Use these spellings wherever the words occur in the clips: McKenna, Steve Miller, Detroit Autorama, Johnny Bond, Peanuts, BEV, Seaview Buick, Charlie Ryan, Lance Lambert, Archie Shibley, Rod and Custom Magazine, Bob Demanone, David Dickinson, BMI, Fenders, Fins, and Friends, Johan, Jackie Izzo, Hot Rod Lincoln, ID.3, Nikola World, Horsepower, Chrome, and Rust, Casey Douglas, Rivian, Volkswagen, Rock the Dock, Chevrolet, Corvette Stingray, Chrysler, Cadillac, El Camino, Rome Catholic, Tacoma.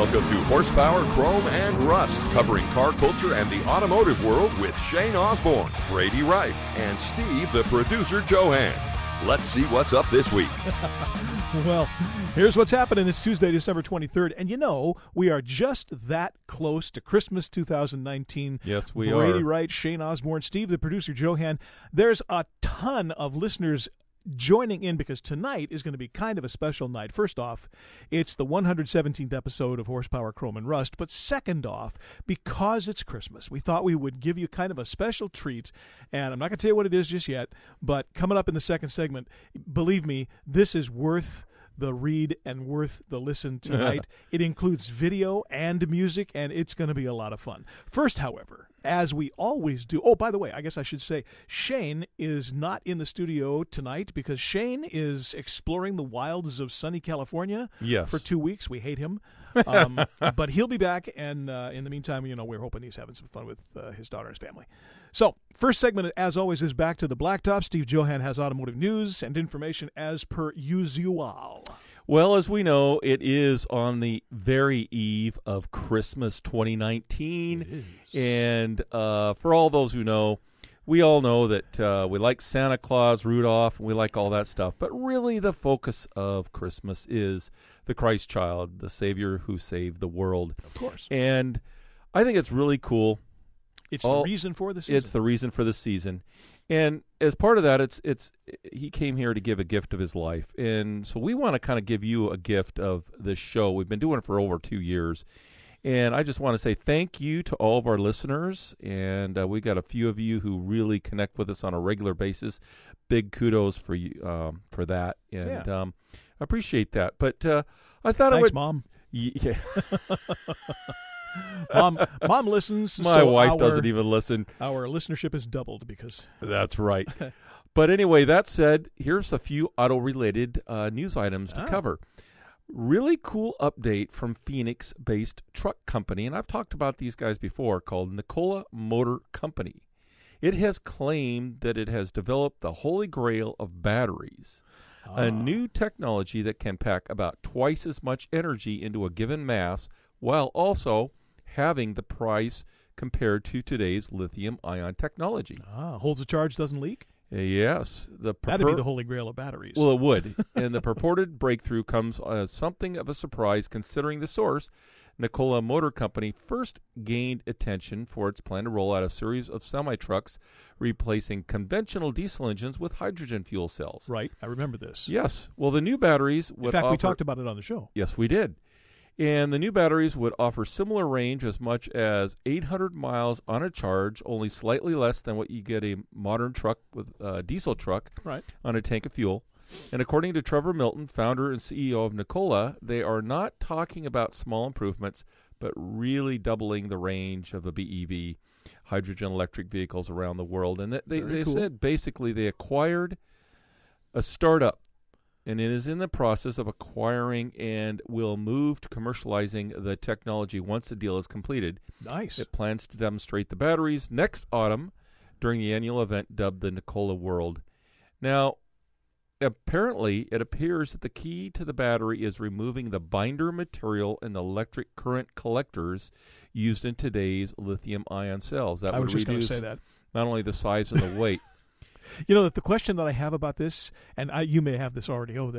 Welcome to Horsepower, Chrome, and Rust, covering car culture and the automotive world with Shane Osborne, Brady Wright, and Steve, the producer, Johan. Let's see what's up this week. Well, here's what's happening. It's Tuesday, December 23rd, and you know, we are just that close to Christmas 2019. Yes, we are. Brady Wright, Shane Osborne, Steve, the producer, Johan. There's a ton of listeners joining in because tonight is going to be kind of a special night. First off, it's the 117th episode of Horsepower, Chrome, and Rust. But second off, because it's Christmas, we thought we would give you kind of a special treat. And I'm not going to tell you what it is just yet, but coming up in the second segment, believe me, this is worth the read and worth the listen tonight. It includes video and music, and it's going to be a lot of fun. First, however, as we always do, oh, by the way, I guess I should say Shane is not in the studio tonight because Shane is exploring the wilds of sunny California for 2 weeks. We hate him. But he'll be back, and in the meantime, you know, we're hoping he's having some fun with his daughter and his family. So, first segment, as always, is Back to the Blacktop. Steve Johan has automotive news and information as per usual. Well, as we know, it is on the very eve of Christmas 2019, and for all those who know, we all know that we like Santa Claus, Rudolph, and we like all that stuff, but really the focus of Christmas is the Christ child, the Savior who saved the world. Of course. And I think it's really cool. It's the reason for the season. It's the reason for the season. And as part of that, it's he came here to give a gift of his life. And so we want to kind of give you a gift of this show. We've been doing it for over 2 years. And I just want to say thank you to all of our listeners. And we got a few of you who really connect with us on a regular basis. Big kudos for you for that. And I appreciate that. But I thought I would... Thanks, Mom. Yeah. Mom listens. My wife doesn't even listen. Our listenership is doubled because... That's right. But anyway, that said, here's a few auto-related news items to cover. Really cool update from Phoenix-based truck company, and I've talked about these guys before, called Nikola Motor Company. It has claimed that it has developed the holy grail of batteries, a new technology that can pack about twice as much energy into a given mass while also having the price compared to today's lithium-ion technology. Holds a charge, doesn't leak? Yes. That'd be the holy grail of batteries. Well, it would. And the purported breakthrough comes as something of a surprise considering the source. Nikola Motor Company first gained attention for its plan to roll out a series of semi-trucks replacing conventional diesel engines with hydrogen fuel cells. Right. I remember this. Yes. Well, the new batteries would we talked about it on the show. Yes, we did. And the new batteries would offer similar range, as much as 800 miles on a charge, only slightly less than what you get a modern truck with diesel truck on a tank of fuel. And according to Trevor Milton, founder and CEO of Nikola, they are not talking about small improvements, but really doubling the range of a BEV, hydrogen electric vehicles around the world. And they cool. said basically they acquired a startup. And it is in the process of acquiring and will move to commercializing the technology once the deal is completed. Nice. It plans to demonstrate the batteries next autumn during the annual event dubbed the Nikola World. Now, apparently, it appears that the key to the battery is removing the binder material and the electric current collectors used in today's lithium-ion cells. That I was just going to say that. Not only the size and the weight. You know, the question that I have about this, and you may have this already over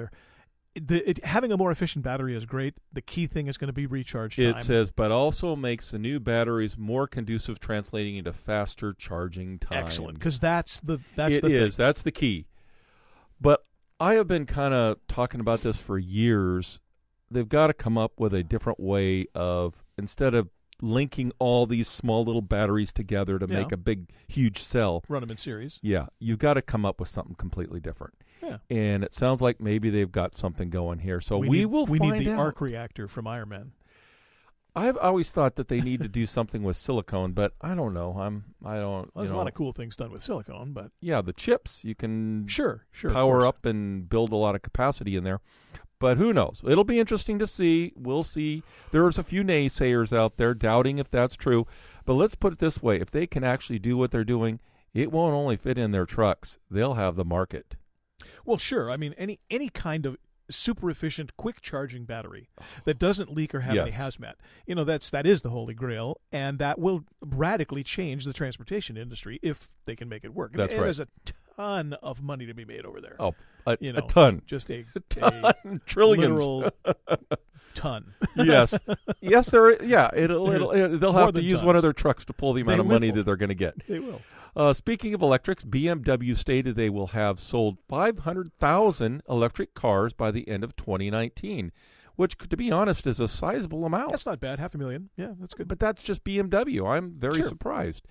there, having a more efficient battery is great. The key thing is going to be recharge time. It says, but also makes the new batteries more conducive, translating into faster charging times. Excellent, because that's the thing. That's the key. But I have been kind of talking about this for years. They've got to come up with a different way of, instead of linking all these small little batteries together to make a big, huge cell. Run them in series. Yeah. You've got to come up with something completely different. Yeah. And it sounds like maybe they've got something going here. So we will find out. We need the arc reactor from Iron Man. I've always thought that they need to do something with silicone, but I don't know. Well, there's a lot of cool things done with silicone, but... Yeah, the chips. You can power up and build a lot of capacity in there. But who knows? It'll be interesting to see. We'll see. There's a few naysayers out there doubting if that's true. But let's put it this way. If they can actually do what they're doing, it won't only fit in their trucks. They'll have the market. Well, sure. I mean, any kind of super efficient, quick charging battery that doesn't leak or have any hazmat. You know, that is the holy grail, and that will radically change the transportation industry if they can make it work. That's right. There's a ton of money to be made over there. Oh, a ton. Just a ton. Trillions. Ton. Yes. Yes, they'll have to use tons. One of their trucks to pull the amount of money that they're going to get. They will. Speaking of electrics, BMW stated they will have sold 500,000 electric cars by the end of 2019, which, to be honest, is a sizable amount. That's not bad. 500,000. Yeah, that's good. But that's just BMW. I'm very surprised.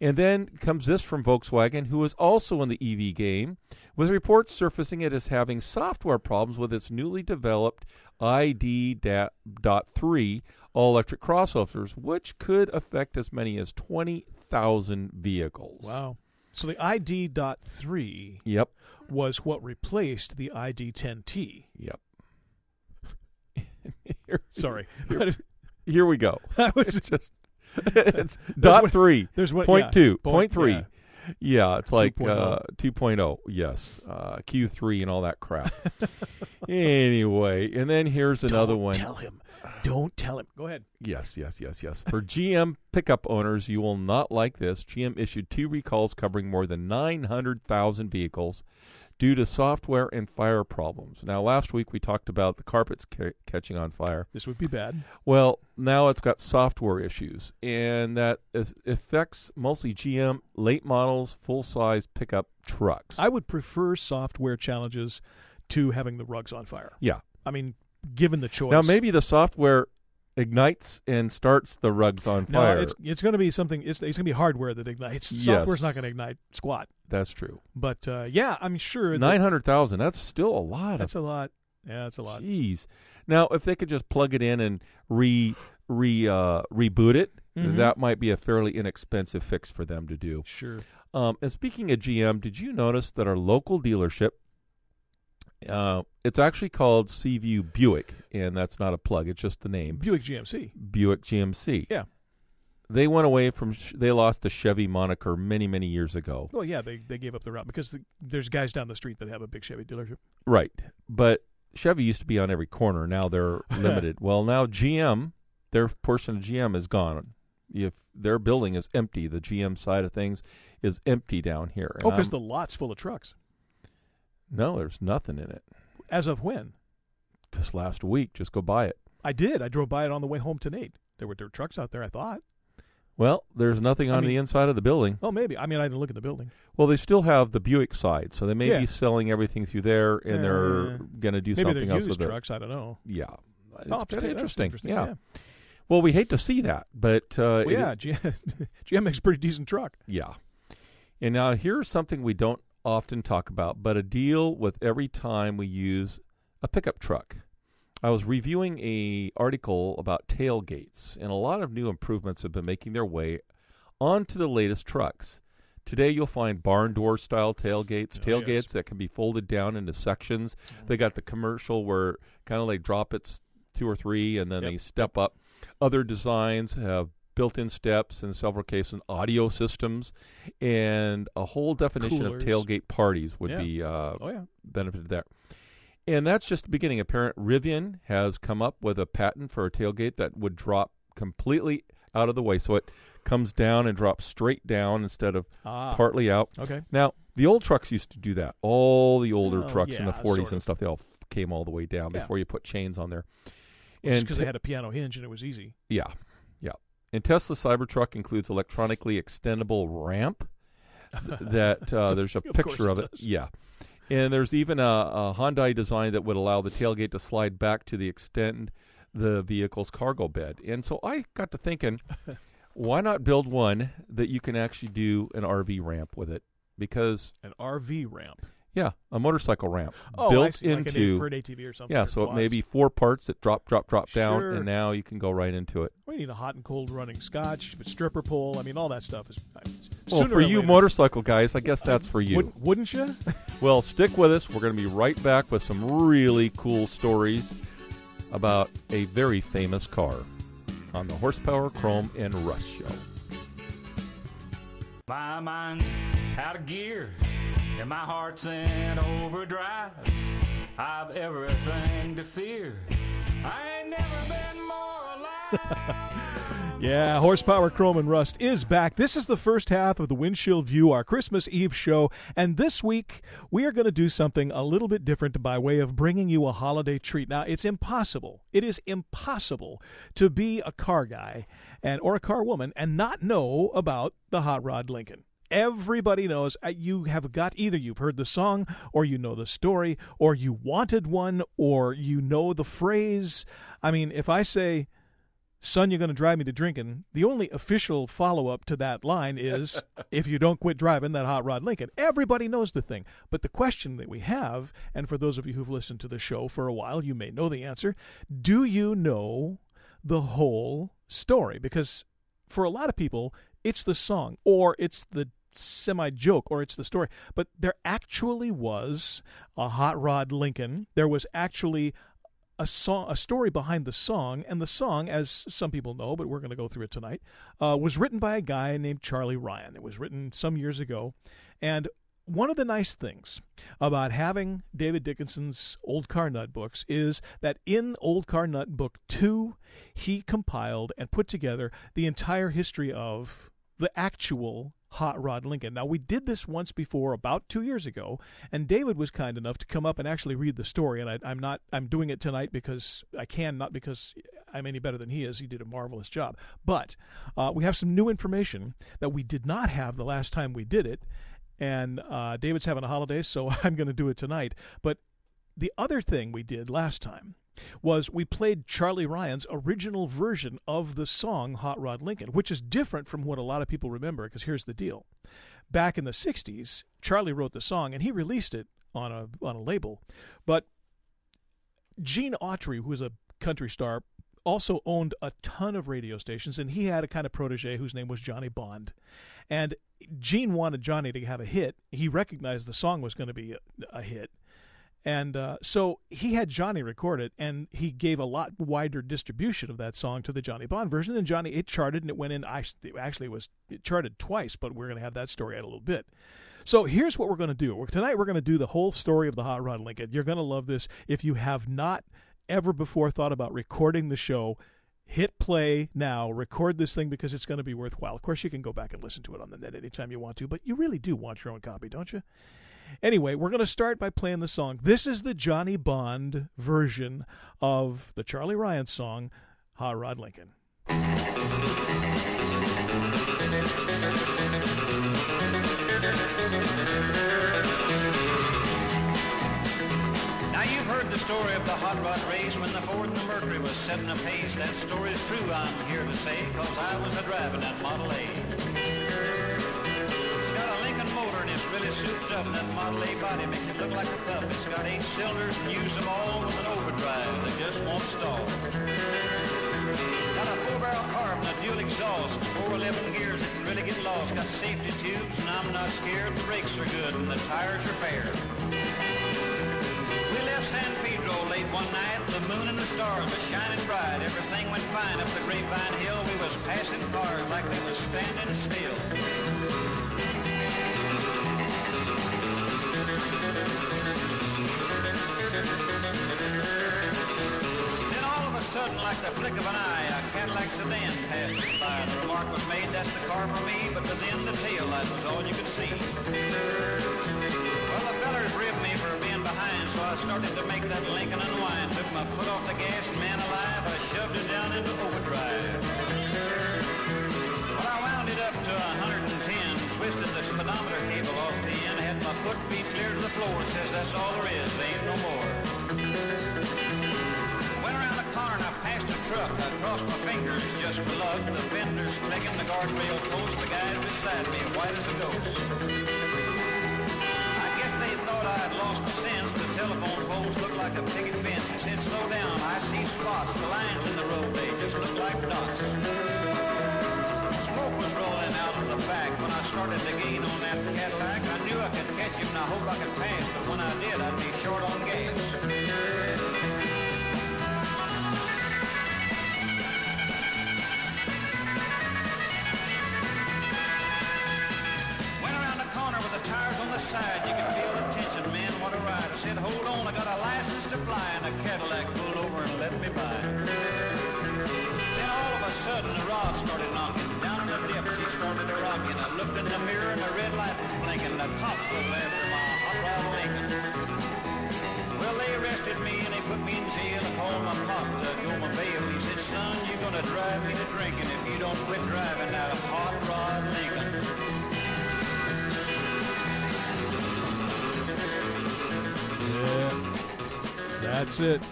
And then comes this from Volkswagen, who is also in the EV game, with reports surfacing it as having software problems with its newly developed ID.3 all-electric crossovers, which could affect as many as 20,000 vehicles. Wow. So the ID.3 was what replaced the ID.10T. Yep. Here we go. That was just... it's .3. There's what? .2. .3. Yeah, it's like 2.0. Yes, Q3 and all that crap. Anyway, and then here's another one. Don't tell him. Go ahead. Yes. For GM pickup owners, you will not like this. GM issued 2 recalls covering more than 900,000 vehicles due to software and fire problems. Now, last week we talked about the carpets catching on fire. This would be bad. Well, now it's got software issues, and that affects mostly GM late models, full-size pickup trucks. I would prefer software challenges to having the rugs on fire. Yeah. I mean, given the choice. Now, maybe the software ignites and starts the rugs on fire. No, it's going to be something. It's going to be hardware that ignites. Software's not going to ignite squat. That's true. But I'm sure 900,000. That's still a lot. That's a lot. Yeah, that's a lot. Jeez. Now, if they could just plug it in and reboot it, that might be a fairly inexpensive fix for them to do. Sure. And speaking of GM, did you notice that our local dealership? It's actually called Seaview Buick, and that's not a plug. It's just the name. Buick GMC. Yeah. They went away from they lost the Chevy moniker many, many years ago. Well, yeah, they gave up the route because there's guys down the street that have a big Chevy dealership. Right. But Chevy used to be on every corner. Now they're limited. Well, now GM, their portion of GM is gone. If their building is empty, the GM side of things is empty down here. And because the lot's full of trucks. No, there's nothing in it. As of when? This last week. Just go buy it. I did. I drove by it on the way home tonight. There were trucks out there, I thought. Well, there's nothing on the inside of the building. Oh, maybe. I mean, I didn't look at the building. Well, they still have the Buick side, so they may be selling everything through there, and they're going to do something else with it. Maybe they're used trucks. I don't know. Yeah. It's kind of interesting. Yeah. Well, we hate to see that, but... GM makes a pretty decent truck. Yeah. And now here's something we don't often talk about, but a deal with every time we use a pickup truck. I was reviewing an article about tailgates, and a lot of new improvements have been making their way onto the latest trucks. Today you'll find barn door style tailgates, that can be folded down into sections. They got the commercial where kind of like drop it's 2 or 3 and then they step up. Other designs have built-in steps, in several cases, audio systems, and a whole definition of tailgate parties would be benefited there. And that's just the beginning. Apparent Rivian has come up with a patent for a tailgate that would drop completely out of the way, so it comes down and drops straight down instead of partly out. Okay. Now, the old trucks used to do that. All the older trucks in the 40s and stuff, they all came all the way down before you put chains on there. Just because they had a piano hinge and it was easy. Yeah. And Tesla Cybertruck includes electronically extendable ramp there's a picture of it. Yeah. And there's even a Hyundai design that would allow the tailgate to slide back to extend the vehicle's cargo bed. And so I got to thinking, why not build one that you can actually do an RV ramp with it? Because an RV ramp? Yeah, a motorcycle ramp. Oh, built I see. Into, like an, for an ATV or something. Yeah, so it may be 4 parts that drop down, and now you can go right into it. We need a hot and cold running scotch, stripper pole. I mean, all that stuff is. Well, for you motorcycle guys, I guess that's for you. Wouldn't you? Well, stick with us. We're going to be right back with some really cool stories about a very famous car on the Horsepower, Chrome, and Rust Show. My mind's out of gear. And my heart's in overdrive. I've everything to fear. I ain't never been more alive. Yeah, Horsepower, Chrome, and Rust is back. This is the first half of the Windshield View, our Christmas Eve show. And this week, we are going to do something a little bit different by way of bringing you a holiday treat. Now, it's impossible. It is impossible to be a car guy and or a car woman and not know about the Hot Rod Lincoln. Everybody knows. You have got either you've heard the song, or you know the story, or you wanted one, or you know the phrase. I mean, if I say, son, you're going to drive me to drinking, the only official follow-up to that line is, if you don't quit driving that Hot Rod Lincoln. Everybody knows the thing. But the question that we have, and for those of you who've listened to the show for a while, you may know the answer. Do you know the whole story? Because for a lot of people, it's the song, or it's the semi-joke, or it's the story. But there actually was a Hot Rod Lincoln. There was actually a song, a story behind the song. And the song, as some people know, but we're going to go through it tonight, was written by a guy named Charlie Ryan. It was written some years ago. And one of the nice things about having David Dickinson's Old Car Nut books is that in Old Car Nut Book 2, he compiled and put together the entire history of the actual Hot Rod Lincoln. Now, we did this once before about 2 years ago, and David was kind enough to come up and actually read the story. And I'm doing it tonight because I can, not because I'm any better than he is. He did a marvelous job. But we have some new information that we did not have the last time we did it. And David's having a holiday, so I'm going to do it tonight. But the other thing we did last time was we played Charlie Ryan's original version of the song Hot Rod Lincoln, which is different from what a lot of people remember, because here's the deal. Back in the 60s, Charlie wrote the song, and he released it on a label. But Gene Autry, who was a country star, also owned a ton of radio stations, and he had a kind of protege whose name was Johnny Bond. And Gene wanted Johnny to have a hit. He recognized the song was going to be a hit. And so he had Johnny record it, and he gave a lot wider distribution of that song to the Johnny Bond version. And Johnny, it charted, and it went in. It charted twice, but we're going to have that story out a little bit. So here's what we're going to do. Tonight we're going to do the whole story of the Hot Rod Lincoln. You're going to love this. If you have not ever before thought about recording the show, hit play now, record this thing, because it's going to be worthwhile. Of course, you can go back and listen to it on the net anytime you want to, but you really do want your own copy, don't you? Anyway, we're going to start by playing the song. This is the Johnny Bond version of the Charlie Ryan song, Hot Rod Lincoln. Now you've heard the story of the Hot Rod Race when the Ford and the Mercury was setting apace. That story's true, I'm here to say, because I was a-driving that Model A. Motor, and it's really souped up, and that Model A body makes it look like a pup. It's got 8 cylinders and use them all with an overdrive that just won't stall. Got a 4-barrel carb and a dual exhaust, 411 gears that can really get lost. Got safety tubes and I'm not scared, the brakes are good and the tires are fair. We left San Pedro late one night, the moon and the stars were shining bright. Everything went fine up the Grapevine Hill, we was passing cars like they was standing still. Sudden, like the flick of an eye, a Cadillac sedan passed us by. The remark was made, that's the car for me, but within the taillight was all you could see. Well, the fellers ribbed me for being behind, so I started to make that Lincoln unwind. Took my foot off the gas, and man alive, I shoved it down into overdrive. Well, I wound it up to 110, twisted the speedometer cable off the end, had my foot be clear to the floor, says that's all there is, there ain't no more. Truck, I crossed my fingers just for luck. The fender's clicking, the guardrail post, the guy beside me, white as a ghost. I guess they thought I had lost my sense. The telephone poles looked like a picket fence. They said, slow down, I see spots. The lines in the road, they just look like dots. Smoke was rolling out of the back. When I started to gain on that Cadillac, I knew I could catch him and I hope I could pass. But when I did, I'd be short on gas. Tires on the side, you can feel the tension, man, what a ride. I said, hold on, I got a license. started flying, a Cadillac pulled over and let me by. Then all of a sudden the rod started knocking. Down in the dip she started a rocking. I looked in the mirror and the red light was blinking. The cops was after my Hot Rod Lincoln. Well, they arrested me and they put me in jail. I called my pop to go my bail. He said, son, you're gonna drive me to drinking if you don't quit driving out of Hot Rod Lincoln. Yeah, that's it.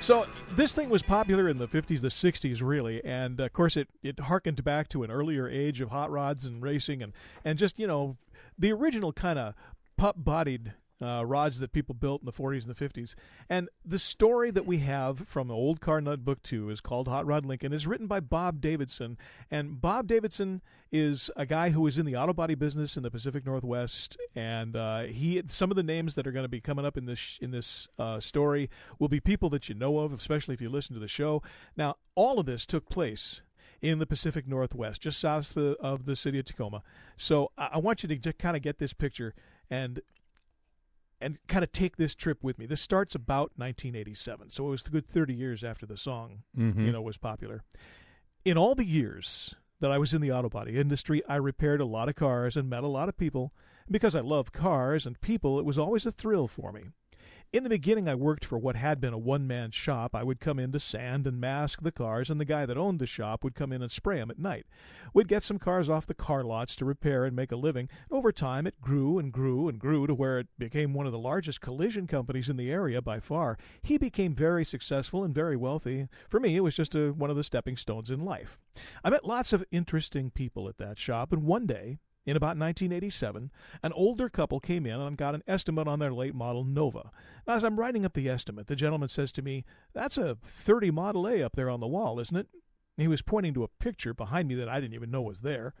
So this thing was popular in the 50s, the 60s, really, and of course it harkened back to an earlier age of hot rods and racing and just, you know, the original kind of pup-bodied rods that people built in the 40s and the 50s. And the story that we have from the Old Car Nut Book 2 is called Hot Rod Lincoln. It's written by Bob Davidson, and Bob Davidson is a guy who was in the auto body business in the Pacific Northwest, and some of the names that are going to be coming up in this story will be people that you know of, especially if you listen to the show. Now, all of this took place in the Pacific Northwest, just south of the city of Tacoma. So I want you to kind of get this picture and kind of take this trip with me. This starts about 1987, so it was a good 30 years after the song, you know, was popular. In all the years that I was in the auto body industry, I repaired a lot of cars and met a lot of people. Because I love cars and people, it was always a thrill for me. In the beginning, I worked for what had been a one-man shop. I would come in to sand and mask the cars, and the guy that owned the shop would come in and spray them at night. We'd get some cars off the car lots to repair and make a living. Over time, it grew and grew and grew to where it became one of the largest collision companies in the area by far. He became very successful and very wealthy. For me, it was just one of the stepping stones in life. I met lots of interesting people at that shop, and one day, in about 1987, an older couple came in and got an estimate on their late model Nova. Now, as I'm writing up the estimate, the gentleman says to me, "That's a 30 Model A up there on the wall, isn't it?" And he was pointing to a picture behind me that I didn't even know was there.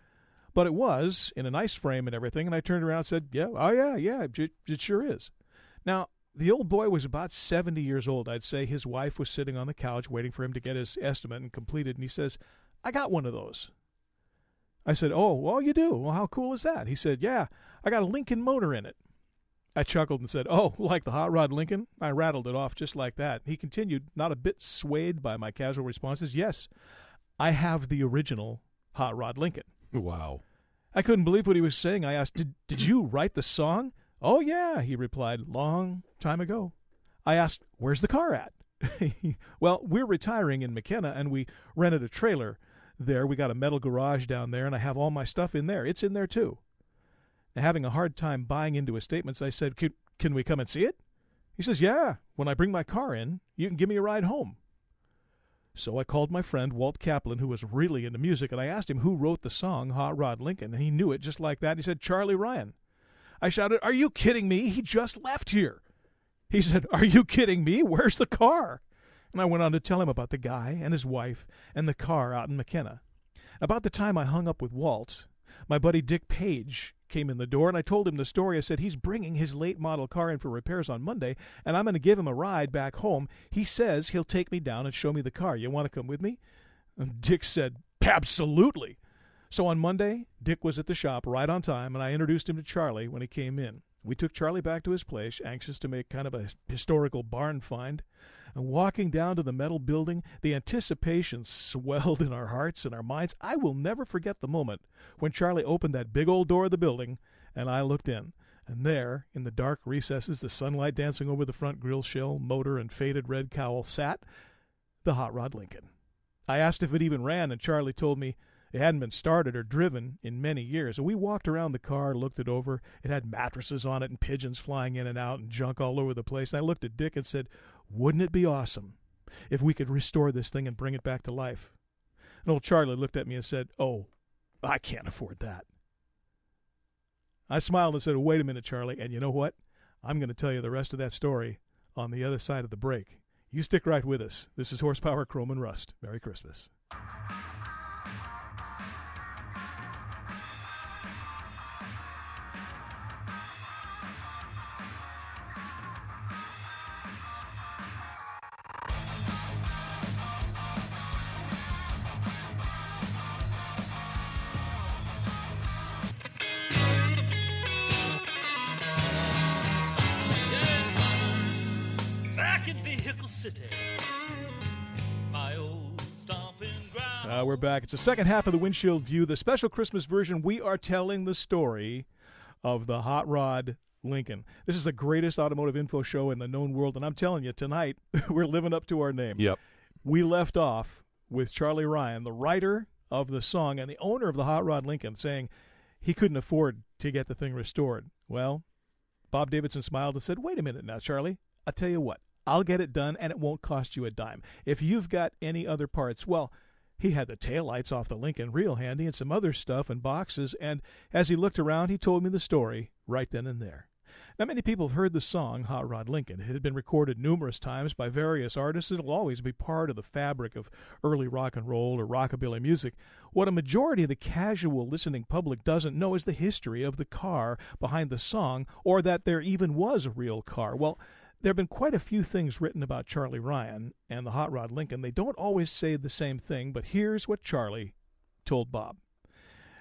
But it was, in a nice frame and everything, and I turned around and said, yeah, it sure is. Now, the old boy was about 70 years old, I'd say. His wife was sitting on the couch waiting for him to get his estimate and completed, and he says, "I got one of those." I said, "Oh, well, you do? Well, how cool is that?" He said, "Yeah, I got a Lincoln motor in it." I chuckled and said, "Oh, like the Hot Rod Lincoln?" I rattled it off just like that. He continued, not a bit swayed by my casual responses, "Yes, I have the original Hot Rod Lincoln." Wow. I couldn't believe what he was saying. I asked, Did you write the song?" "Oh, yeah," he replied, "long time ago." I asked, "Where's the car at?" "Well, we're retiring in McKenna, and we rented a trailer there. We got a metal garage down there, and I have all my stuff in there. It's in there, too." Now, having a hard time buying into his statements, I said, Can we come and see it?" He says, "Yeah, when I bring my car in, you can give me a ride home." So I called my friend Walt Kaplan, who was really into music, and I asked him who wrote the song Hot Rod Lincoln, and he knew it just like that. He said, "Charlie Ryan." I shouted, "Are you kidding me? He just left here." He said, "Are you kidding me? Where's the car?" And I went on to tell him about the guy and his wife and the car out in McKenna. About the time I hung up with Walt, my buddy Dick Page came in the door, and I told him the story. I said, "He's bringing his late model car in for repairs on Monday, and I'm going to give him a ride back home. He says he'll take me down and show me the car. You want to come with me?" And Dick said, "Absolutely." So on Monday, Dick was at the shop right on time, and I introduced him to Charlie when he came in. We took Charlie back to his place, anxious to make kind of a historical barn find. And walking down to the metal building, the anticipation swelled in our hearts and our minds. I will never forget the moment when Charlie opened that big old door of the building, and I looked in. And there, in the dark recesses, the sunlight dancing over the front grille shell, motor, and faded red cowl, sat the Hot Rod Lincoln. I asked if it even ran, and Charlie told me it hadn't been started or driven in many years. And we walked around the car, looked it over. It had mattresses on it and pigeons flying in and out and junk all over the place. And I looked at Dick and said, "Wouldn't it be awesome if we could restore this thing and bring it back to life?" And old Charlie looked at me and said, "Oh, I can't afford that." I smiled and said, "Wait a minute, Charlie, and you know what? I'm going to tell you the rest of that story on the other side of the break. You stick right with us. This is Horsepower, Chrome, and Rust. Merry Christmas. We're back. It's the second half of the Windshield View, the special Christmas version. We are telling the story of the Hot Rod Lincoln. This is the greatest automotive info show in the known world, and I'm telling you, tonight we're living up to our name. Yep. We left off with Charlie Ryan, the writer of the song and the owner of the Hot Rod Lincoln, saying he couldn't afford to get the thing restored. Well, Bob Davidson smiled and said, wait a minute now, Charlie. I'll tell you what. I'll get it done, and it won't cost you a dime. If you've got any other parts, well, he had the taillights off the Lincoln real handy and some other stuff and boxes, and as he looked around, he told me the story right then and there. Now, many people have heard the song Hot Rod Lincoln. It had been recorded numerous times by various artists. It'll always be part of the fabric of early rock and roll or rockabilly music. What a majority of the casual listening public doesn't know is the history of the car behind the song, or that there even was a real car. Well, there have been quite a few things written about Charlie Ryan and the Hot Rod Lincoln. They don't always say the same thing, but here's what Charlie told Bob.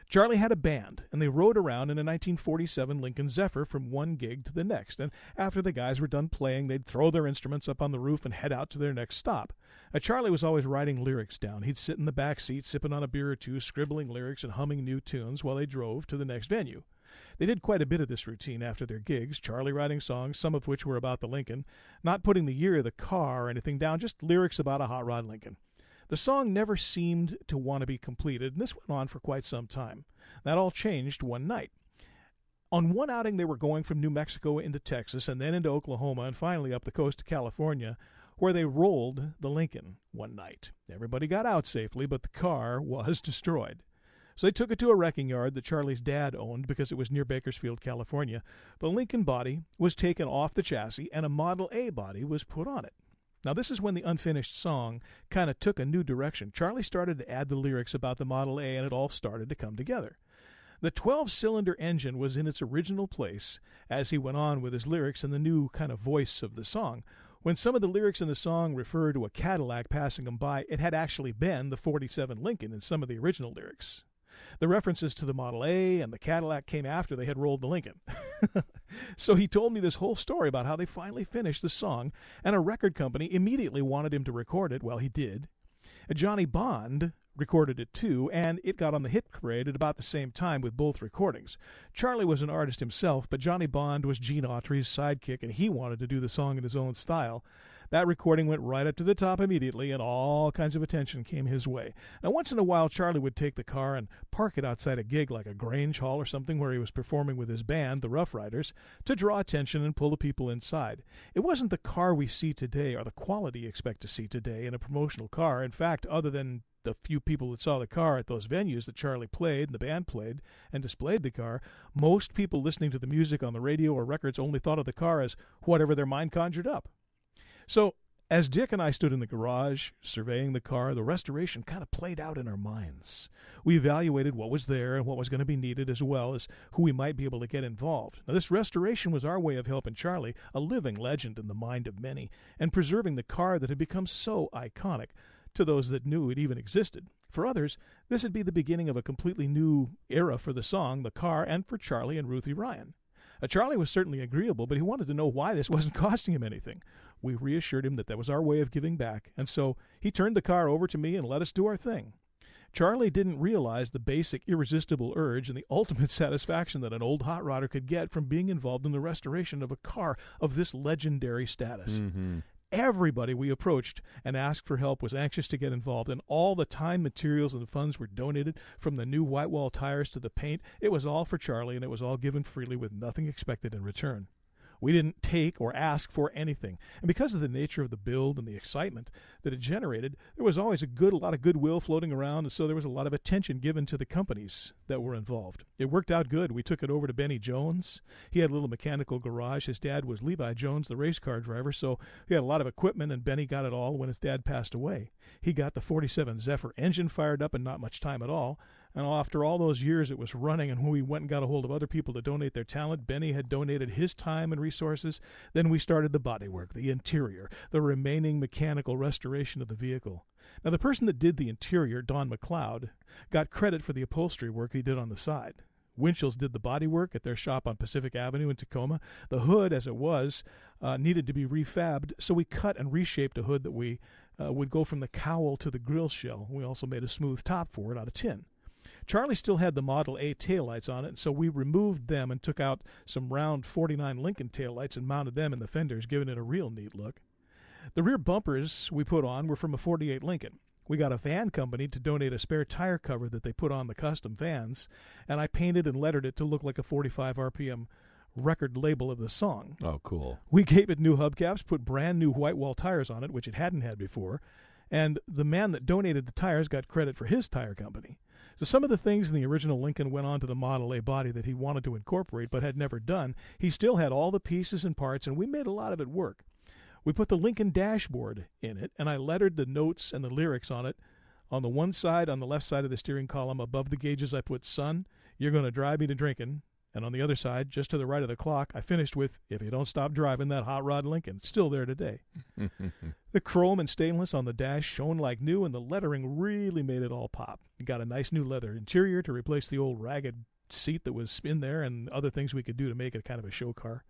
Charlie had a band, and they rode around in a 1947 Lincoln Zephyr from one gig to the next, and after the guys were done playing, they'd throw their instruments up on the roof and head out to their next stop. Now, Charlie was always writing lyrics down. He'd sit in the back seat, sipping on a beer or two, scribbling lyrics and humming new tunes while they drove to the next venue. They did quite a bit of this routine after their gigs, Charlie writing songs, some of which were about the Lincoln, not putting the year of the car or anything down, just lyrics about a Hot Rod Lincoln. The song never seemed to want to be completed, and this went on for quite some time. That all changed one night. On one outing, they were going from New Mexico into Texas, and then into Oklahoma, and finally up the coast to California, where they rolled the Lincoln one night. Everybody got out safely, but the car was destroyed. So they took it to a wrecking yard that Charlie's dad owned because it was near Bakersfield, California. The Lincoln body was taken off the chassis, and a Model A body was put on it. Now, this is when the unfinished song kind of took a new direction. Charlie started to add the lyrics about the Model A, and it all started to come together. The 12-cylinder engine was in its original place as he went on with his lyrics and the new kind of voice of the song. When some of the lyrics in the song referred to a Cadillac passing him by, it had actually been the 47 Lincoln in some of the original lyrics. The references to the Model A and the Cadillac came after they had rolled the Lincoln. So he told me this whole story about how they finally finished the song, and a record company immediately wanted him to record it. Well, he did. Johnny Bond recorded it too, and it got on the hit parade at about the same time with both recordings. Charlie was an artist himself, but Johnny Bond was Gene Autry's sidekick, and he wanted to do the song in his own style. That recording went right up to the top immediately, and all kinds of attention came his way. Now, once in a while, Charlie would take the car and park it outside a gig like a Grange Hall or something where he was performing with his band, the Rough Riders, to draw attention and pull the people inside. It wasn't the car we see today or the quality you expect to see today in a promotional car. In fact, other than the few people that saw the car at those venues that Charlie played and the band played and displayed the car, most people listening to the music on the radio or records only thought of the car as whatever their mind conjured up. So, as Dick and I stood in the garage, surveying the car, the restoration kind of played out in our minds. We evaluated what was there and what was going to be needed, as well as who we might be able to get involved. Now, this restoration was our way of helping Charlie, a living legend in the mind of many, and preserving the car that had become so iconic to those that knew it even existed. For others, this would be the beginning of a completely new era for the song, the car, and for Charlie and Ruthie Ryan. Charlie was certainly agreeable, but he wanted to know why this wasn't costing him anything. We reassured him that that was our way of giving back, and so he turned the car over to me and let us do our thing. Charlie didn't realize the basic irresistible urge and the ultimate satisfaction that an old hot rodder could get from being involved in the restoration of a car of this legendary status. Mm-hmm. Everybody we approached and asked for help was anxious to get involved, and all the time, materials, and funds were donated, from the new white wall tires to the paint. It was all for Charlie, and it was all given freely with nothing expected in return. We didn't take or ask for anything, and because of the nature of the build and the excitement that it generated, there was always a lot of goodwill floating around, and so there was a lot of attention given to the companies that were involved. It worked out good. We took it over to Benny Jones. He had a little mechanical garage. His dad was Levi Jones, the race car driver, so he had a lot of equipment, and Benny got it all when his dad passed away. He got the 47 Zephyr engine fired up in not much time at all. And after all those years it was running, and when we went and got a hold of other people to donate their talent, Benny had donated his time and resources. Then we started the bodywork, the interior, the remaining mechanical restoration of the vehicle. Now, the person that did the interior, Don McLeod, got credit for the upholstery work he did on the side. Winchell's did the bodywork at their shop on Pacific Avenue in Tacoma. The hood, as it was, needed to be refabbed, so we cut and reshaped a hood that we would go from the cowl to the grill shell. We also made a smooth top for it out of tin. Charlie still had the Model A taillights on it, so we removed them and took out some round 49 Lincoln taillights and mounted them in the fenders, giving it a real neat look. The rear bumpers we put on were from a 48 Lincoln. We got a van company to donate a spare tire cover that they put on the custom vans, and I painted and lettered it to look like a 45 RPM record label of the song. Oh, cool. We gave it new hubcaps, put brand new white wall tires on it, which it hadn't had before, and the man that donated the tires got credit for his tire company. So some of the things in the original Lincoln went on to the Model A body that he wanted to incorporate but had never done. He still had all the pieces and parts, and we made a lot of it work. We put the Lincoln dashboard in it, and I lettered the notes and the lyrics on it. On the one side, on the left side of the steering column, above the gauges, I put, "Son, you're going to drive me to drinking." And on the other side, just to the right of the clock, I finished with, "If you don't stop driving that Hot Rod Lincoln," still there today. The chrome and stainless on the dash shone like new, and the lettering really made it all pop. It got a nice new leather interior to replace the old ragged seat that was in there, and other things we could do to make it kind of a show car.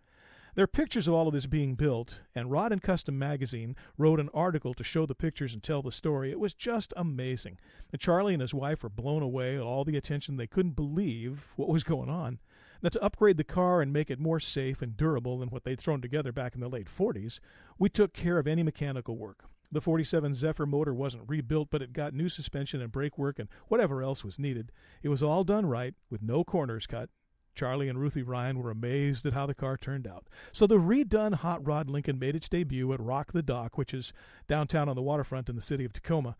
There are pictures of all of this being built, and Rod and Custom Magazine wrote an article to show the pictures and tell the story. It was just amazing. And Charlie and his wife were blown away at all the attention. They couldn't believe what was going on. Now, to upgrade the car and make it more safe and durable than what they'd thrown together back in the late 40s, we took care of any mechanical work. The 47 Zephyr motor wasn't rebuilt, but it got new suspension and brake work and whatever else was needed. It was all done right, with no corners cut. Charlie and Ruthie Ryan were amazed at how the car turned out. So the redone Hot Rod Lincoln made its debut at Rock the Dock, which is downtown on the waterfront in the city of Tacoma.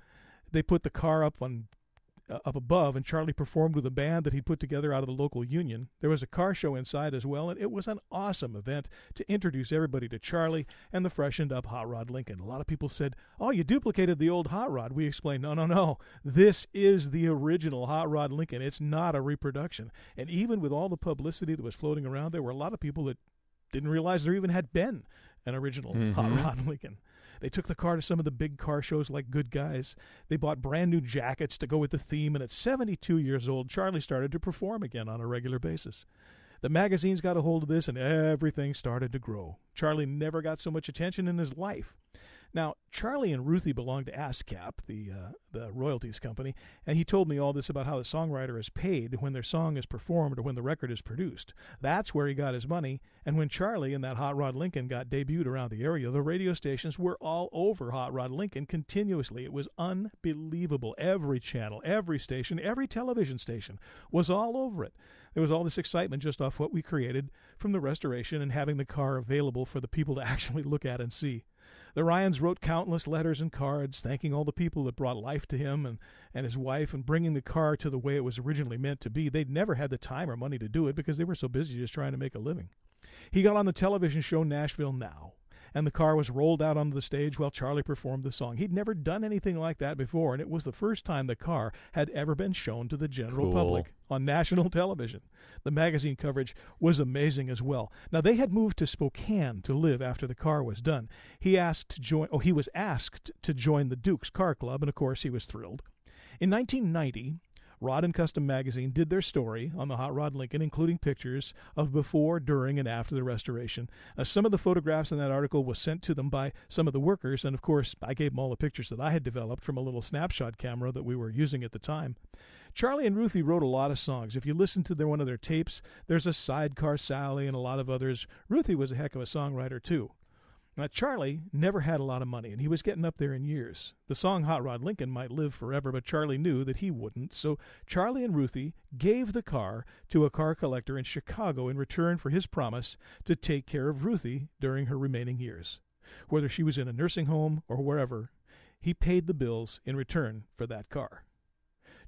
They put the car up above, and Charlie performed with a band that he'd put together out of the local union. There was a car show inside as well, and it was an awesome event to introduce everybody to Charlie and the freshened up Hot Rod Lincoln. A lot of people said, "Oh, you duplicated the old Hot Rod." We explained, no, this is the original Hot Rod Lincoln. It's not a reproduction. And even with all the publicity that was floating around, there were a lot of people that didn't realize there even had been an original Hot Rod Lincoln. They took the car to some of the big car shows like Good Guys. They bought brand new jackets to go with the theme, and at 72 years old, Charlie started to perform again on a regular basis. The magazines got a hold of this, and everything started to grow. Charlie never got so much attention in his life. Now, Charlie and Ruthie belonged to ASCAP, the royalties company, and he told me all this about how the songwriter is paid when their song is performed or when the record is produced. That's where he got his money, and when Charlie and that Hot Rod Lincoln got debuted around the area, the radio stations were all over Hot Rod Lincoln continuously. It was unbelievable. Every channel, every station, every television station was all over it. There was all this excitement just off what we created from the restoration and having the car available for the people to actually look at and see. The Ryans wrote countless letters and cards thanking all the people that brought life to him and his wife and bringing the car to the way it was originally meant to be. They'd never had the time or money to do it because they were so busy just trying to make a living. He got on the television show Nashville Now, and the car was rolled out onto the stage while Charlie performed the song. He'd never done anything like that before, and it was the first time the car had ever been shown to the general public on national television. The magazine coverage was amazing as well. Now, they had moved to Spokane to live after the car was done. He was asked to join the Duke's Car Club, and of course he was thrilled. In 1990, Rod and Custom Magazine did their story on the Hot Rod Lincoln, including pictures of before, during, and after the restoration. Some of the photographs in that article was sent to them by some of the workers, and of course, I gave them all the pictures that I had developed from a little snapshot camera that we were using at the time. Charlie and Ruthie wrote a lot of songs. If you listen to one of their tapes, there's a Sidecar Sally and a lot of others. Ruthie was a heck of a songwriter, too. Now, Charlie never had a lot of money, and he was getting up there in years. The song Hot Rod Lincoln might live forever, but Charlie knew that he wouldn't, so Charlie and Ruthie gave the car to a car collector in Chicago in return for his promise to take care of Ruthie during her remaining years. Whether she was in a nursing home or wherever, he paid the bills in return for that car.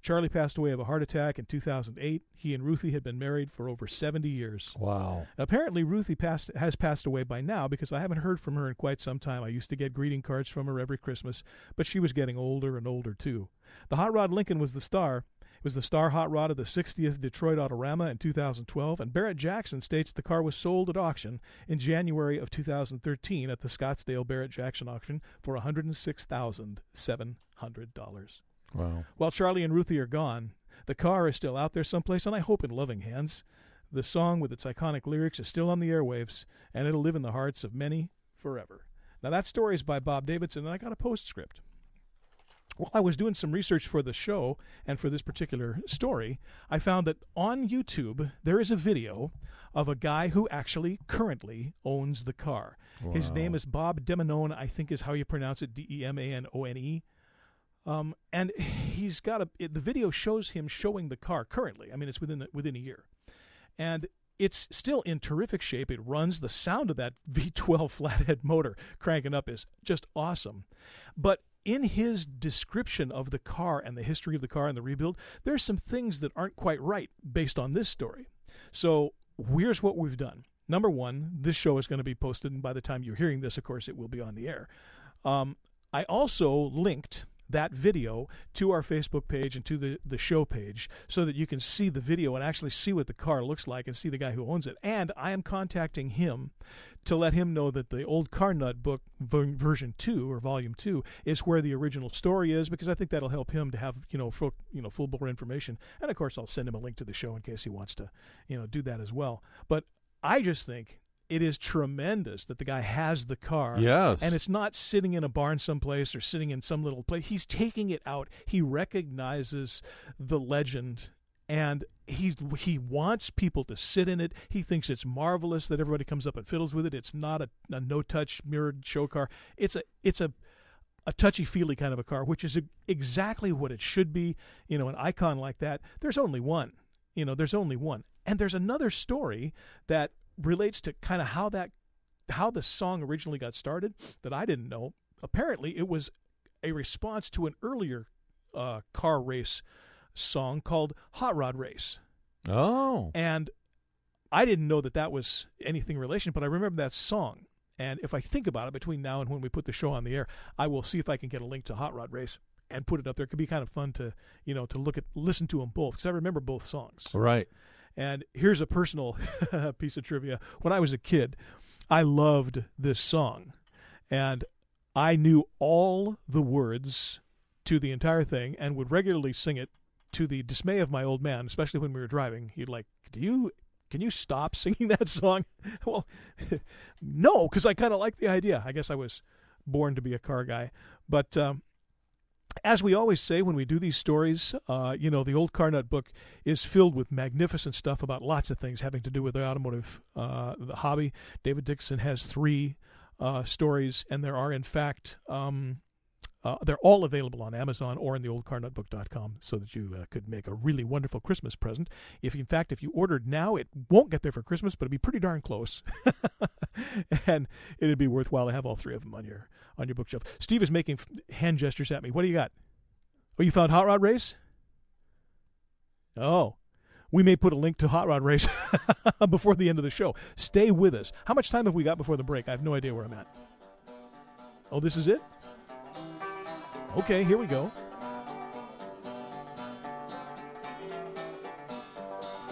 Charlie passed away of a heart attack in 2008. He and Ruthie had been married for over 70 years. Wow. Apparently, Ruthie has passed away by now because I haven't heard from her in quite some time. I used to get greeting cards from her every Christmas, but she was getting older and older, too. The Hot Rod Lincoln was the star. It was the star hot rod of the 60th Detroit Autorama in 2012, and Barrett Jackson states the car was sold at auction in January of 2013 at the Scottsdale Barrett Jackson auction for $106,700. Wow. While Charlie and Ruthie are gone, the car is still out there someplace, and I hope in loving hands. The song with its iconic lyrics is still on the airwaves, and it'll live in the hearts of many forever. Now, that story is by Bob Davidson, and I got a postscript. While I was doing some research for the show and for this particular story, I found that on YouTube there is a video of a guy who actually currently owns the car. Wow. His name is Bob Demanone, I think is how you pronounce it, D-E-M-A-N-O-N-E. And he's got the video shows him showing the car currently. I mean, it's within a year. And it's still in terrific shape. It runs. The sound of that V12 flathead motor cranking up is just awesome. But in his description of the car and the history of the car and the rebuild, there's some things that aren't quite right based on this story. So here's what we've done. Number one, this show is going to be posted, and by the time you're hearing this, of course, it will be on the air. I also linked that video to our Facebook page and to the show page so that you can see the video and actually see what the car looks like and see the guy who owns it. And I am contacting him to let him know that the old Car Nut book version 2 or volume 2 is where the original story is, because I think that'll help him to have, full bore information. And of course I'll send him a link to the show in case he wants to, do that as well. But I just think it is tremendous that the guy has the car. Yes. And it's not sitting in a barn someplace or sitting in some little place. He's taking it out. He recognizes the legend, and he wants people to sit in it. He thinks it's marvelous that everybody comes up and fiddles with it. It's not a no-touch mirrored show car. It's a touchy-feely kind of a car, which is exactly what it should be. An icon like that, there's only one. There's only one. And there's another story that relates to kind of how the song originally got started that I didn't know. Apparently it was a response to an earlier car race song called Hot Rod Race. Oh. And I didn't know that was anything related, but I remember that song. And if I think about it between now and when we put the show on the air, I will see if I can get a link to Hot Rod Race and put it up there. It could be kind of fun to, to listen to them both, because I remember both songs. Right. And here's a personal piece of trivia. When I was a kid, I loved this song. And I knew all the words to the entire thing and would regularly sing it to the dismay of my old man, especially when we were driving. He'd like, can you stop singing that song? Well, no, because I kind of like the idea. I guess I was born to be a car guy. But as we always say when we do these stories, the old Car Nut book is filled with magnificent stuff about lots of things having to do with the automotive hobby. David Dixon has 3 stories, and there are, in fact, they're all available on Amazon or in the oldcarnutbook.com, so that you could make a really wonderful Christmas present. If you ordered now, it won't get there for Christmas, but it'd be pretty darn close. And it'd be worthwhile to have all 3 of them on your bookshelf. Steve is making hand gestures at me. What do you got? Oh, you found Hot Rod Race? Oh. We may put a link to Hot Rod Race before the end of the show. Stay with us. How much time have we got before the break? I have no idea where I'm at. Oh, this is it? Okay, here we go.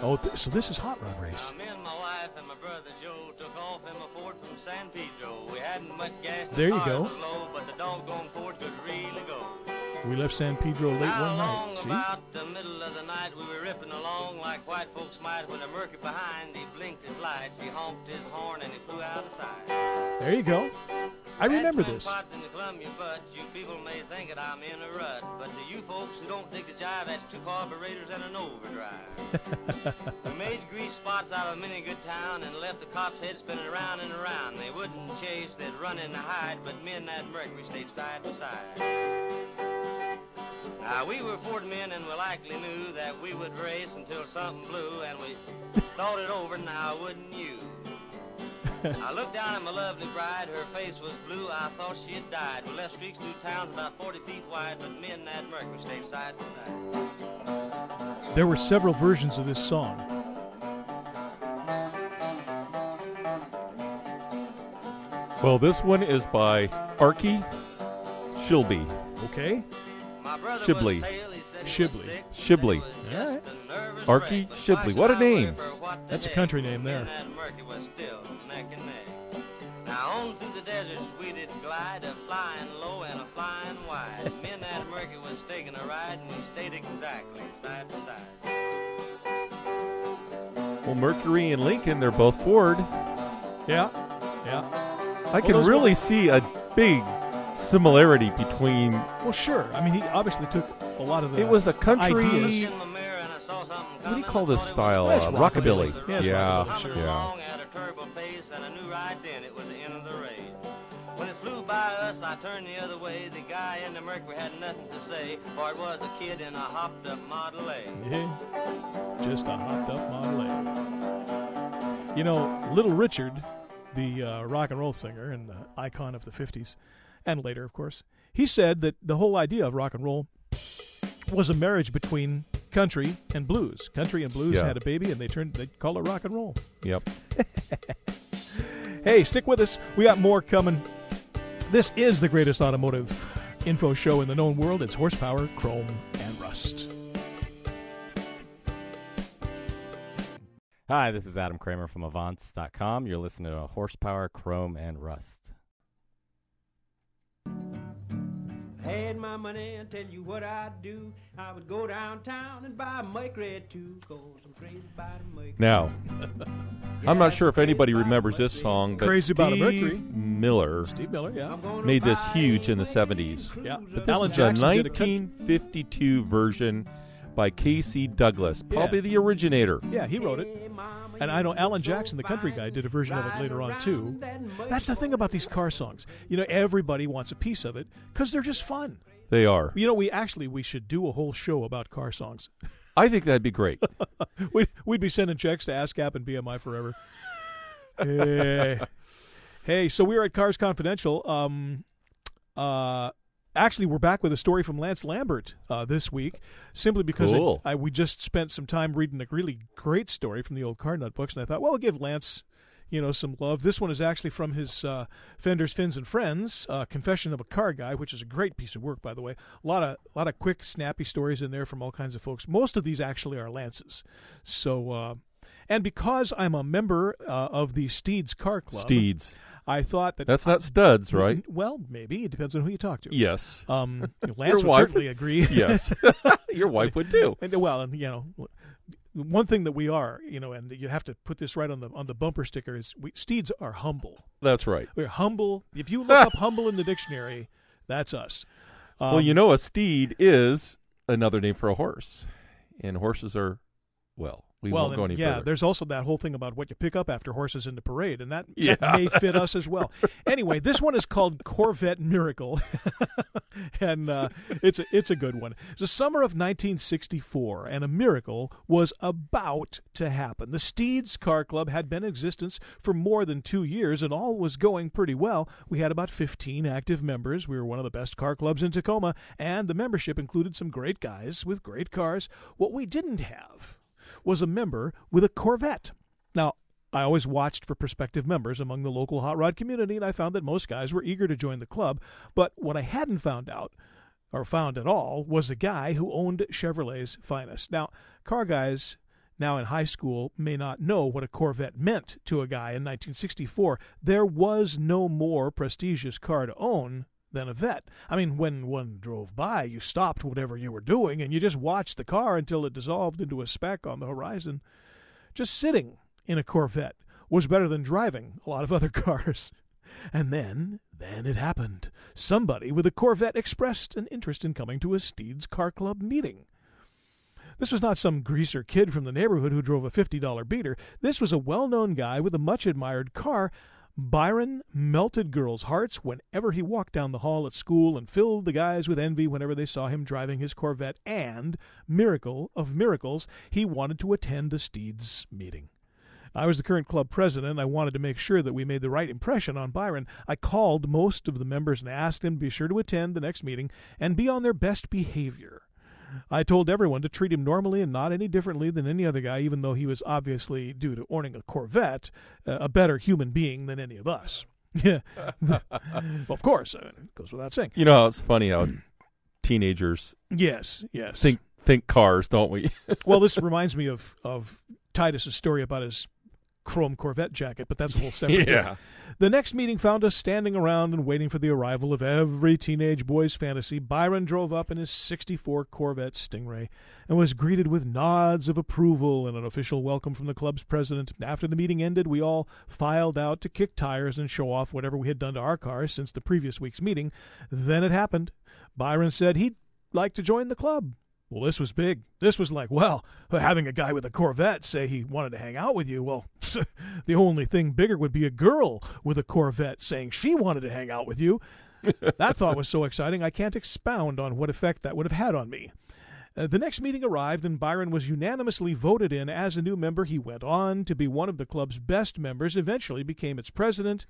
Oh, so this is Hot Rod Race. Me and my wife and my brother Joe took off in my Ford from San Pedro. We hadn't much gas. There you go. Low, but the doggone Ford could really go. We left San Pedro late one night. See? About the middle of the night, we were ripping along like white folks might. When a murky behind, he blinked his lights, he honked his horn, and he flew out of sight. There you go. I remember this. You people may think that I'm in a rut, but to you folks who don't dig the jive, that's 2 carburetors and an overdrive. We made grease spots out of many good town and left the cops' heads spinning around and around. They wouldn't chase, they'd run and hide, but me and that Mercury stayed side by side. Now, we were 4 men, and we likely knew that we would race until something blew, and we thought it over. Now, wouldn't you? I looked down at my lovely bride, her face was blue, I thought she had died. We left streaks through towns about 40 feet wide, but me and that Mercury stayed side by side. There were several versions of this song. Well, this one is by Archie Shibley. Okay. Shibley. Shibley. Shibley. Yeah. Archie Shibley. What a name. That's a country name there. Now on through the deserts we did glide, a flying low and a flying wide. Me and that Mercury was taking a ride, and we stayed exactly side by side. Well, Mercury and Lincoln, they're both Ford. Yeah. I can really see a big similarity between. Well, sure. I mean, he obviously took a lot of the. It was the country. Ideas. What do you call this style? Well, rockabilly. Yeah, rockabilly, sure. Yeah. Had a turbo face and I knew right then it was the end of the race. When it flew by us, I turned the other way. The guy in the Mercury had nothing to say, for it was a kid in a hopped-up Model A. Yeah, just a hopped-up Model A. You know, Little Richard, the rock and roll singer and icon of the 50s, and later, of course, he said that the whole idea of rock and roll was a marriage between country and blues. Country and blues had a baby, and they called it rock and roll. Yep. Hey, stick with us. We got more coming. This is the greatest automotive info show in the known world. It's Horsepower, Chrome, and Rust. Hi, this is Adam Kramer from Avance.com. You're listening to Horsepower, Chrome, and Rust. Had my money and tell you what I'd do. I would go downtown and buy a Mercury too, 'cause I'm crazy about a Mercury. Now, I'm not sure if anybody remembers this song, but crazy about a Mercury. Steve Miller, yeah, made this huge in the 70s. Yeah. But this is a 1952 version by Casey Douglas, probably the originator. Yeah, he wrote it. And I know Alan Jackson, the country guy, did a version of it later on, too. That's the thing about these car songs. You know, everybody wants a piece of it because they're just fun. They are. You know, we should do a whole show about car songs. I think that'd be great. We'd be sending checks to ASCAP and BMI forever. Hey, so we're at Cars Confidential. Actually, we're back with a story from Lance Lambert this week, simply because cool. We just spent some time reading a really great story from the old Car Nut books, and I thought, well, we'll give Lance, you know, some love. This one is actually from his Fenders, Fins, and Friends, Confession of a Car Guy, which is a great piece of work, by the way. A lot of quick, snappy stories in there from all kinds of folks. Most of these actually are Lance's. So, and because I'm a member of the Steeds Car Club. Steeds. I thought that... That's not studs, right? Well, maybe. It depends on who you talk to. Yes. Lance would certainly agree. Yes. Your wife would too. And you know, one thing that we are, you know, and you have to put this right on the bumper sticker is Steeds are humble. That's right. We're humble. If you look up humble in the dictionary, that's us. Well, you know, a steed is another name for a horse. And horses are, won't go any further. There's also that whole thing about what you pick up after horses in the parade, and that may fit us as well. Anyway, this one is called Corvette Miracle, and it's a good one. It's the summer of 1964, and a miracle was about to happen. The Steeds Car Club had been in existence for more than 2 years, and all was going pretty well. We had about 15 active members. We were one of the best car clubs in Tacoma, and the membership included some great guys with great cars. What we didn't have was a member with a Corvette. Now, I always watched for prospective members among the local hot rod community, and I found that most guys were eager to join the club. But what I hadn't found at all, was a guy who owned Chevrolet's finest. Now, car guys now in high school may not know what a Corvette meant to a guy in 1964. There was no more prestigious car to own than a Vet. I mean, when one drove by, you stopped whatever you were doing and you just watched the car until it dissolved into a speck on the horizon. Just sitting in a Corvette was better than driving a lot of other cars. And then it happened. Somebody with a Corvette expressed an interest in coming to a Steeds Car Club meeting. This was not some greaser kid from the neighborhood who drove a $50 beater. This was a well-known guy with a much-admired car. Byron melted girls' hearts whenever he walked down the hall at school and filled the guys with envy whenever they saw him driving his Corvette, and, miracle of miracles, he wanted to attend a Steeds meeting. I was the current club president, and I wanted to make sure that we made the right impression on Byron. I called most of the members and asked them to be sure to attend the next meeting and be on their best behavior. I told everyone to treat him normally and not any differently than any other guy, even though he was obviously, due to owning a Corvette, a better human being than any of us. Yeah, well, of course, it goes without saying. You know, it's funny how teenagers yes. think cars, don't we? Well, this reminds me of Titus's story about his chrome Corvette jacket, but that's a whole separate thing. The next meeting found us standing around and waiting for the arrival of every teenage boy's fantasy. Byron drove up in his 64 Corvette Stingray and was greeted with nods of approval and an official welcome from the club's president. After the meeting ended, we all filed out to kick tires and show off whatever we had done to our cars since the previous week's meeting. Then it happened. Byron said he'd like to join the club. Well, this was big. This was like, well, having a guy with a Corvette say he wanted to hang out with you, well, the only thing bigger would be a girl with a Corvette saying she wanted to hang out with you. That thought was so exciting, I can't expound on what effect that would have had on me. The next meeting arrived, and Byron was unanimously voted in as a new member. He went on to be one of the club's best members, eventually became its president.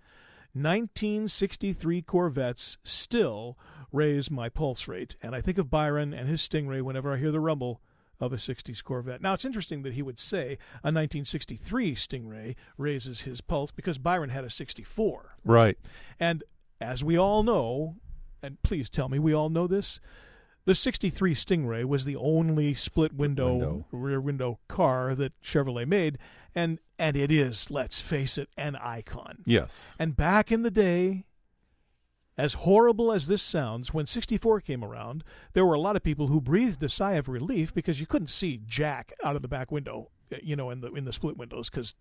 1963 Corvettes still raise my pulse rate, and I think of Byron and his Stingray whenever I hear the rumble of a 60s Corvette. Now, it's interesting that he would say a 1963 Stingray raises his pulse because Byron had a 64. Right. And as we all know, and please tell me we all know this, the 63 Stingray was the only rear window car that Chevrolet made, and it is, let's face it, an icon. Yes. And back in the day, as horrible as this sounds, when 64 came around, there were a lot of people who breathed a sigh of relief because you couldn't see jack out of the back window, you know, in the split windows, because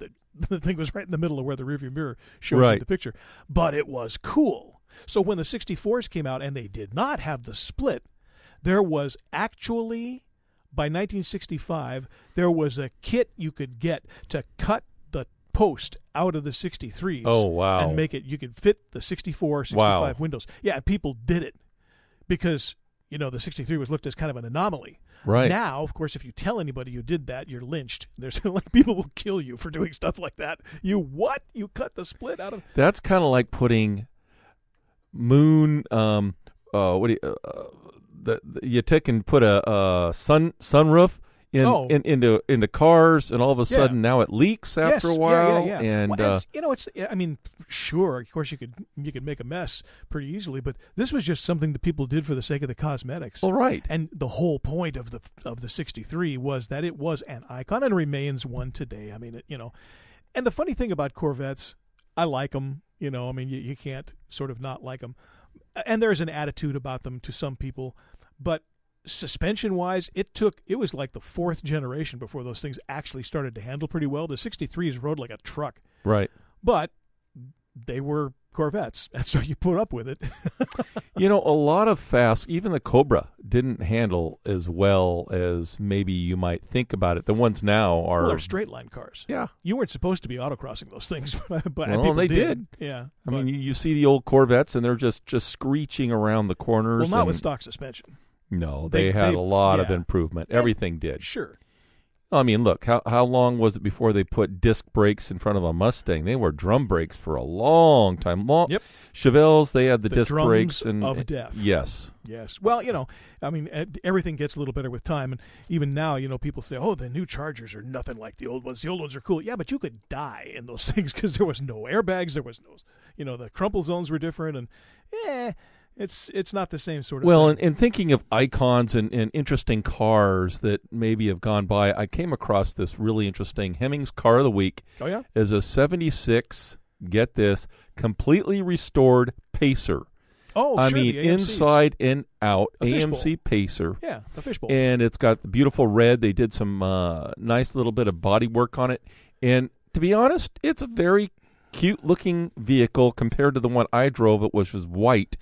the thing was right in the middle of where the rearview mirror showed in the picture. But it was cool. So when the 64s came out and they did not have the split, there was actually, by 1965, there was a kit you could get to cut post out of the 63s. Oh, wow. And make it, you could fit the 64, 65 windows. Yeah, people did it because, you know, the 63 was looked as kind of an anomaly. Right. Now, of course, if you tell anybody you did that, you're lynched. There's like people will kill you for doing stuff like that. You what? You cut the split out of... That's kind of like putting moon, you take and put a sunroof into cars, and all of a sudden now it leaks after a while. And well, you know, it's, I mean, sure, of course you could make a mess pretty easily, but this was just something that people did for the sake of the cosmetics. Well, right. And the whole point of the 63 was that it was an icon and remains one today. I mean, you know, and the funny thing about Corvettes, I like them. You know, I mean, you can't sort of not like them, and there's an attitude about them to some people, but suspension-wise, it was like the fourth generation before those things actually started to handle pretty well. The 63s rode like a truck. Right. But they were Corvettes, and so you put up with it. You know, a lot of fast, even the Cobra didn't handle as well as maybe you might think about it. The ones now are... Well, they're straight-line cars. Yeah. You weren't supposed to be autocrossing those things, but well, they did. Yeah. I mean, you see the old Corvettes, and they're just screeching around the corners. Well, not with stock suspension. No, they had a lot of improvement. Everything did. Sure. I mean, look, how long was it before they put disc brakes in front of a Mustang? They were drum brakes for a long time. Chevelles, they had the disc brakes. And of death. Yes. Yes. Well, you know, I mean, everything gets a little better with time. And even now, you know, people say, oh, the new Chargers are nothing like the old ones. The old ones are cool. Yeah, but you could die in those things because there was no airbags. There was no, you know, the crumple zones were different. And, It's not the same sort of thing. Well, and thinking of icons and interesting cars that maybe have gone by, I came across this really interesting Hemmings Car of the Week. Oh, yeah? Is a 76, get this, completely restored Pacer. Oh, I mean, inside and out, AMC Pacer. Yeah, the fishbowl. And it's got the beautiful red. They did some nice little bit of body work on it. And to be honest, it's a very cute-looking vehicle compared to the one I drove, which was white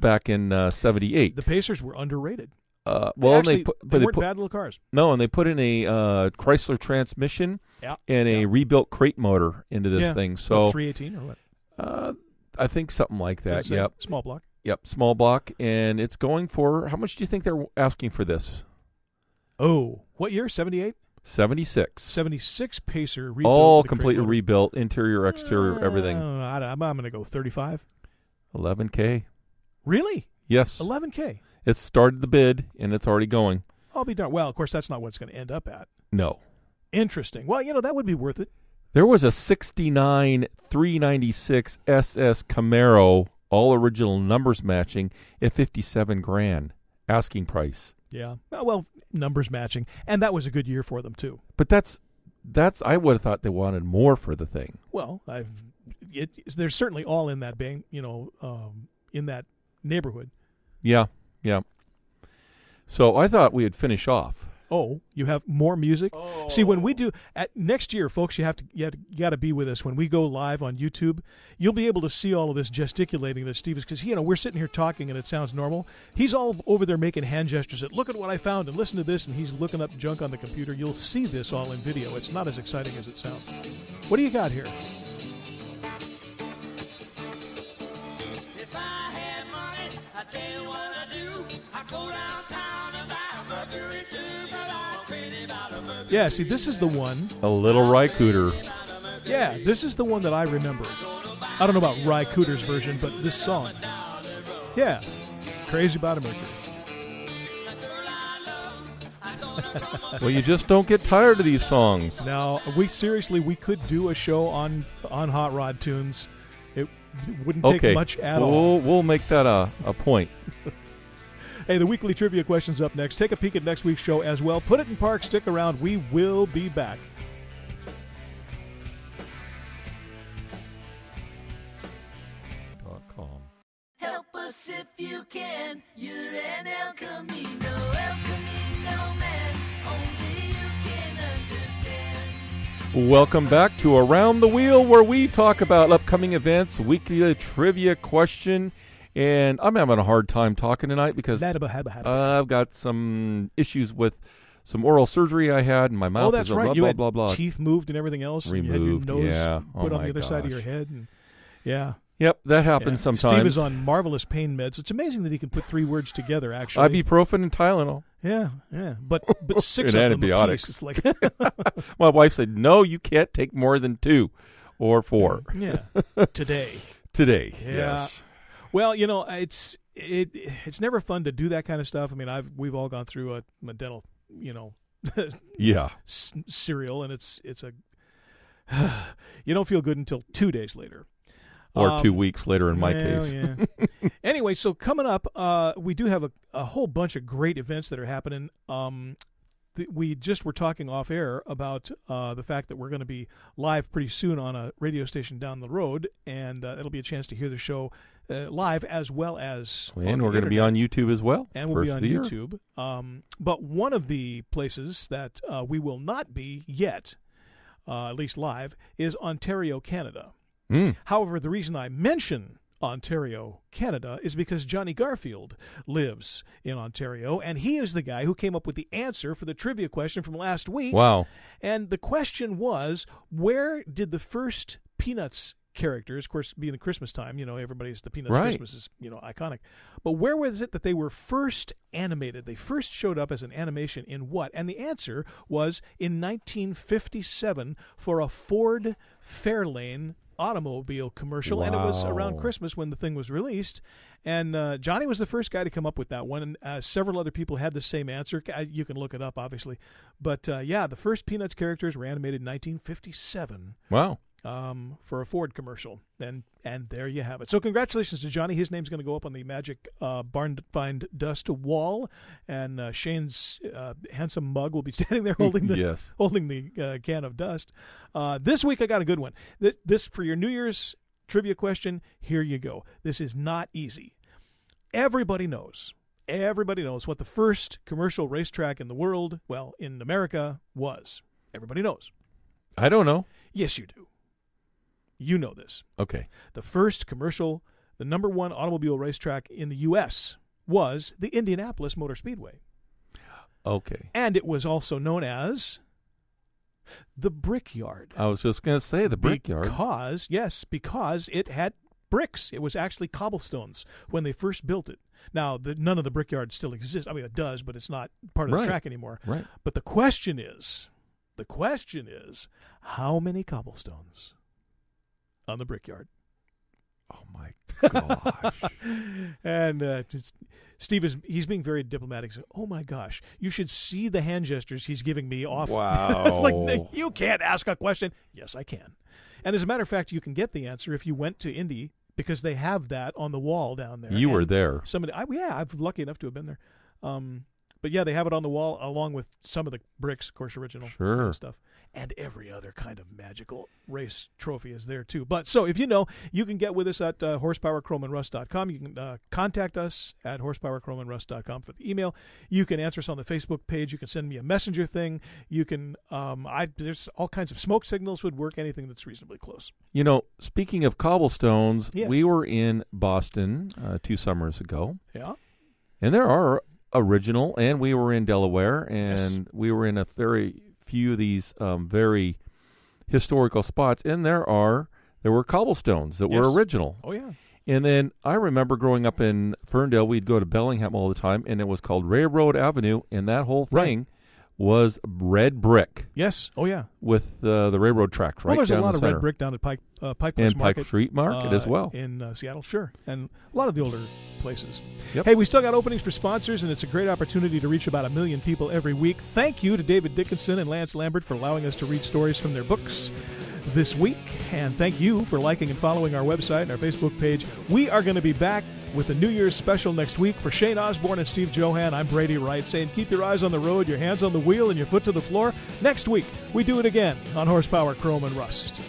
back in 78. The Pacers were underrated. They weren't bad little cars. No, and they put in a Chrysler transmission and a rebuilt crate motor into this thing. So 318 or what? I think something like that, Small block. Yep, small block. And it's going for, how much do you think they're asking for this? Oh, what year, 78? 76. 76 Pacer. Rebuilt, all completely rebuilt, interior, exterior, everything. I'm going to go 35. $11K. Really? Yes. $11K. It started the bid, and it's already going. I'll be darned. Well, of course, that's not what it's going to end up at. No. Interesting. Well, you know, that would be worth it. There was a 69 396 SS Camaro, all original numbers matching, at $57,000 asking price. Yeah. Well, numbers matching, and that was a good year for them too. But that's That's I would have thought they wanted more for the thing. Well, they're certainly all in that bang, in that neighborhood. Yeah, yeah. So I thought we'd finish off. Oh, you have more music? Oh. See, when we do next year, folks, you got to be with us when we go live on YouTube. You'll be able to see all of this gesticulating that Steve is, because we're sitting here talking and it sounds normal. He's all over there making hand gestures at look at what I found and listen to this, and he's looking up junk on the computer. You'll see this all in video. It's not as exciting as it sounds. What do you got here? If I had money, I'd tell you what I'd do. I'd go downtown and buy a Mercury too. Yeah, see, this is the one. A little Rycooter. Yeah, this is the one that I remember. I don't know about Rycooter's version, but this song. Yeah, Crazy About a Mercury. Well, you just don't get tired of these songs. No, we could do a show on Hot Rod Tunes. It wouldn't take much at all. We'll make that a point. Hey, the weekly trivia question's up next. Take a peek at next week's show as well. Put it in park. Stick around. We will be back. .com. Help us if you can. You're an El Camino. El Camino man. Only you can understand. Welcome back to Around the Wheel, where we talk about upcoming events, weekly trivia question. And I'm having a hard time talking tonight because I've got some issues with some oral surgery I had, and my mouth is a rub, blah, blah, blah. Teeth moved and everything else. Removed, and you had your nose put on the other side of your head. And, yeah. Yep, that happens sometimes. Steve is on marvelous pain meds. It's amazing that he can put three words together, actually. Ibuprofen and Tylenol. Yeah, yeah. But six and of antibiotics. Them apiece. It's like my wife said, no, you can't take more than two or four. Yeah, Today, yes. Well, it's never fun to do that kind of stuff. I mean, we've all gone through a dental, yeah, cereal, and it's a you don't feel good until 2 days later, or 2 weeks later in my case. Yeah. Anyway, so coming up, we do have a whole bunch of great events that are happening. We just were talking off air about the fact that we're going to be live pretty soon on a radio station down the road, and it'll be a chance to hear the show live as well as and we're going to be on YouTube as well. And we'll be on YouTube. But one of the places that we will not be yet, at least live, is Ontario, Canada. Mm. However, the reason I mention Ontario, Canada, is because Johnny Garfield lives in Ontario, and he is the guy who came up with the answer for the trivia question from last week. Wow. And the question was, where did the first Peanuts characters, of course, being the Christmas time, everybody's the Peanuts, right. Christmas is, iconic. But where was it that they were first animated? They first showed up as an animation in what? And the answer was in 1957 for a Ford Fairlane automobile commercial. Wow. And it was around Christmas when the thing was released, and Johnny was the first guy to come up with that one, and several other people had the same answer. You can look it up, obviously, but the first Peanuts characters were animated in 1957. Wow. For a Ford commercial, and there you have it. So congratulations to Johnny. His name's going to go up on the magic Barn Find Dust wall, and Shane's handsome mug will be standing there holding the can of dust. This week I got a good one. This for your New Year's trivia question. Here you go. This is not easy. Everybody knows what the first commercial racetrack in the world, in America, was. Everybody knows. I don't know. Yes, you do. You know this. Okay. The first commercial, the number one automobile racetrack in the U.S. was the Indianapolis Motor Speedway. Okay. And it was also known as the Brickyard. I was just going to say the Brickyard. Because it had bricks. It was actually cobblestones when they first built it. Now, none of the Brickyard still exists. I mean, it does, but it's not part of the track anymore. Right. But the question is, how many cobblestones on the Brickyard? Oh, my gosh. And Steve he's being very diplomatic. So, oh, my gosh. You should see the hand gestures he's giving me off. Wow. It's like, you can't ask a question. Yes, I can. And as a matter of fact, you can get the answer if you went to Indy, because they have that on the wall down there. You were there. Somebody, I'm lucky enough to have been there. But yeah, they have it on the wall along with some of the bricks, of course, original kind of stuff. And every other kind of magical race trophy is there too. But so if you know, you can get with us at horsepowerchromeandrust.com. You can contact us at horsepowerchromeandrust.com for the email. You can answer us on the Facebook page. You can send me a messenger thing. You can, there's all kinds of smoke signals would work, anything that's reasonably close. You know, speaking of cobblestones, we were in Boston 2 summers ago. Yeah. And there are original, and we were in Delaware, and we were in a very few of these very historical spots, and there were cobblestones that were original. Oh, yeah. And then I remember growing up in Ferndale, we'd go to Bellingham all the time, and it was called Railroad Avenue, and that whole thing was red brick. Yes. Oh, yeah. With the railroad tracks right down the center. Well, there's a lot of red brick down at Pike Place Market. And Pike Street Market as well. In Seattle, sure. And a lot of the older places. Yep. Hey, we still got openings for sponsors, and it's a great opportunity to reach about 1 million people every week. Thank you to David Dickinson and Lance Lambert for allowing us to read stories from their books this week. And thank you for liking and following our website and our Facebook page. We are going to be back with a New Year's special next week. For Shane Osborne and Steve Johan, I'm Brady Wright saying keep your eyes on the road, your hands on the wheel, and your foot to the floor. Next week, we do it again on Horsepower, Chrome, and Rust.